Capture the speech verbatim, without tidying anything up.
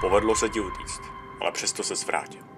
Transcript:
Povedlo se ti utíct, ale přesto se zvrátil.